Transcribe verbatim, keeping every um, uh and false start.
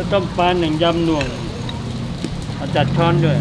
แล้วต้มปลาหนึ่งยำหน่วงเอาจัดช้อนด้วย